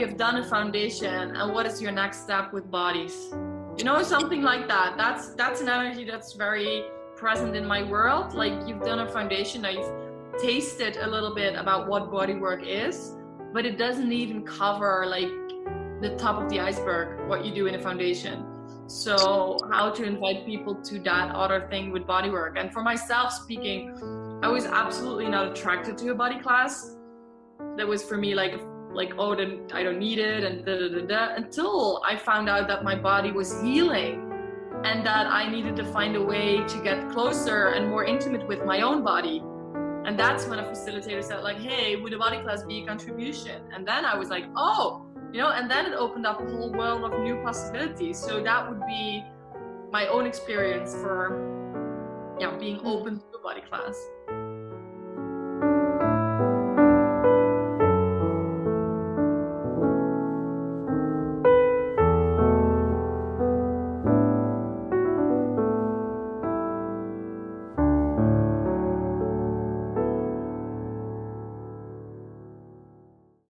you've done a foundation and what is your next step with bodies? You know, something like that. That's an energy that's very present in my world. Like, you've done a foundation, I've tasted a little bit about what bodywork is, but it doesn't even cover like the top of the iceberg, what you do in a foundation. So how to invite people to that other thing with bodywork. And for myself speaking, I was absolutely not attracted to a body class. That was for me like, oh, then I don't need it, and until I found out that my body was healing and that I needed to find a way to get closer and more intimate with my own body. And that's when a facilitator said like, hey, would a body class be a contribution? And then I was like, oh, you know, and then it opened up a whole world of new possibilities. So that would be my own experience for being open to a body class.